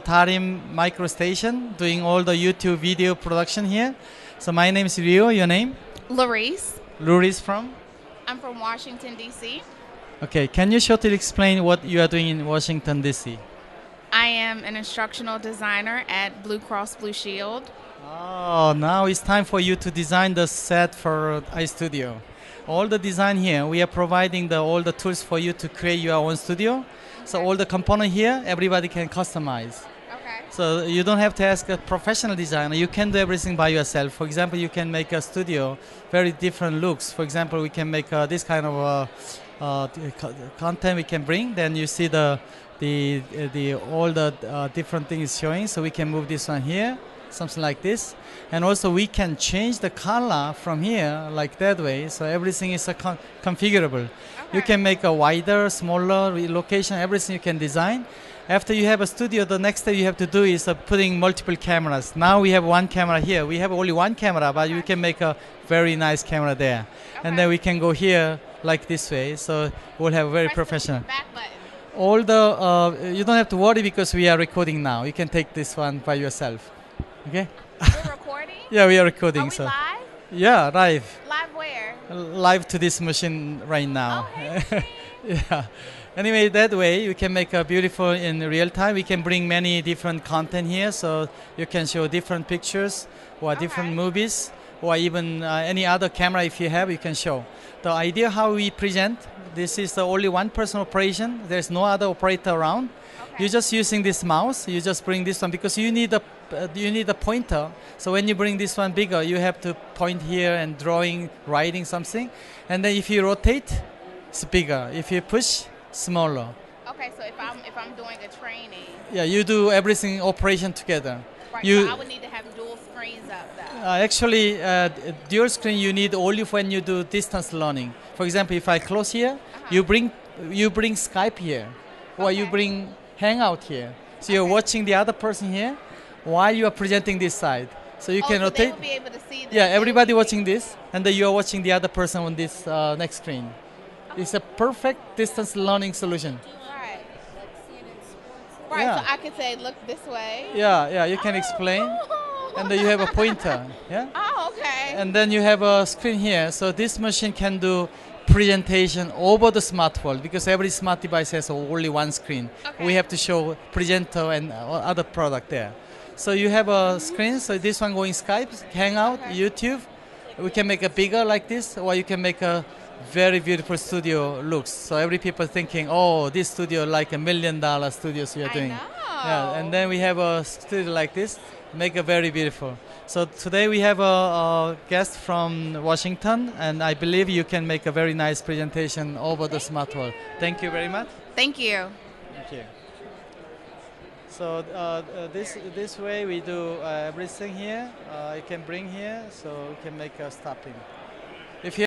Tarim Microstation, doing all the YouTube video production here. So my name is Rio, your name? Luris. Luris from? I'm from Washington, D.C. Okay, can you shortly explain what you are doing in Washington, D.C.? I am an instructional designer at Blue Cross Blue Shield. Oh, now it's time for you to design the set for iStudio. All the design here, we are providing all the tools for you to create your own studio. So all the component here, everybody can customize. Okay. So you don't have to ask a professional designer. You can do everything by yourself. For example, you can make a studio, very different looks. For example, we can make this kind of content we can bring. Then you see all the different things showing. So we can move this one here, something like this. And also we can change the color from here, like that way. So everything is configurable. You can make a wider, smaller location, everything you can design. After you have a studio, the next thing you have to do is putting multiple cameras. Now we have one camera here. We have only one camera, but you can make a very nice camera there. Okay. And then we can go here like this way. So we'll have very professional. All the, you don't have to worry because we are recording now. You can take this one by yourself. Okay? We're recording? Yeah, we are recording. Are we live? Yeah, live. Live where? Live to this machine right now. Oh, hey, yeah. Anyway, that way you can make a beautiful in real time. We can bring many different content here, so you can show different pictures or different movies or even any other camera if you have, you can show. The idea how we present, this is the only one person operation. There's no other operator around. You're just using this mouse. You just bring this one because you need a pointer. So when you bring this one bigger, you have to point here and writing something. And then if you rotate, it's bigger. If you push, smaller. Okay, so if I'm doing a training. Yeah, you do everything operation together. Right, so I would need to have dual screens up though. Actually, dual screen you need only when you do distance learning. For example, if I close here, you bring Skype here, or you bring Hangout here. So you're watching the other person here while you are presenting this side. So you can rotate. They will be able to see this. Yeah, everybody watching this, and then you are watching the other person on this next screen. Okay. It's a perfect distance learning solution. Right. Right, yeah. So I can say, look this way. Yeah, yeah, you can explain. And then you have a pointer. Yeah. Oh, okay. And then you have a screen here. So this machine can do presentation over the smartphone because every smart device has only one screen. Okay. We have to show presenter and other product there. So you have a screen. So this one going Skype, Hangout, YouTube. We can make a bigger like this, or you can make a very beautiful studio looks. So every people thinking, oh, this studio like $1 million studios we are doing. I know. Yeah, and then we have a studio like this, make a very beautiful. So today we have a guest from Washington, and I believe you can make a very nice presentation over the smart world. Thank you very much. Thank you. Thank you. So this way we do everything here. You can bring here, so we can make a stopping. If you